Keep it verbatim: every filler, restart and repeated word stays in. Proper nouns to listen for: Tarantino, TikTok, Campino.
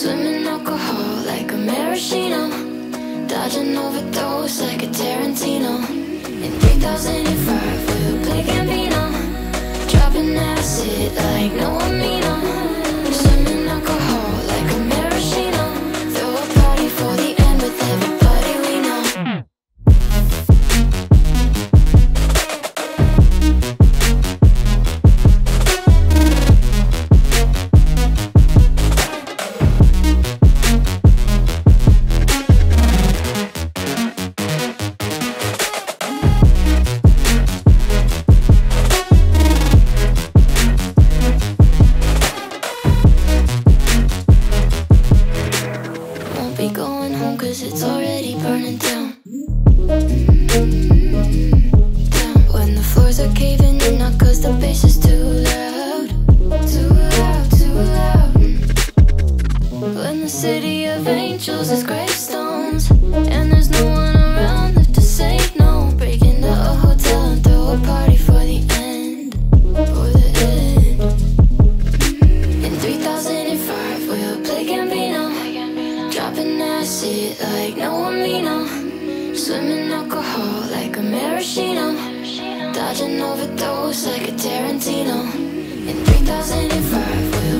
Swim in alcohol like a maraschino, dodging overdose like a Tarantino. In three thousand five we'll play Campino, dropping acid like no amino. Swim in alcohol like a maraschino, throw a party for the end with everybody we know. Be going home cause it's already burning down. Down when the floors are caving in, not cause the bass is too loud, too loud, too loud. When the city of angels is gravestones and there's no one around left to say no, break into a hotel and throw a party for the end, for the end. In three thousand five we'll play Campino, dropping acid like no amino. Swimming alcohol like a maraschino, dodging overdose like a Tarantino. In three thousand five we'll